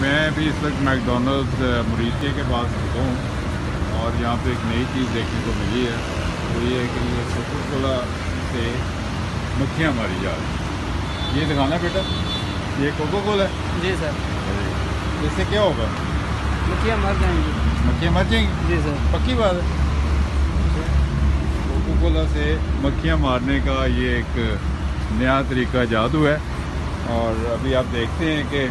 मैं भी इस वक्त मैकडॉनल्ड्स मरीशिया के पास रुका हूँ और यहाँ पे एक नई चीज़ देखने को मिली है, तो ये है कि ये कोका कोला से मक्खियाँ मारी जा रही। ये दिखाना बेटा, ये कोका कोला है। जी सर। इससे क्या होगा? मक्खियाँ मर जाएंगी। मक्खियाँ मर जाएंगी? जी सर, पक्की बात है। कोका कोला से मक्खियाँ मारने का ये एक नया तरीका जादू है और अभी आप देखते हैं कि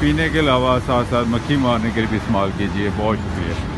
पीने के अलावा साथ साथ मक्खी मारने के लिए भी इस्तेमाल कीजिए। बहुत शुक्रिया।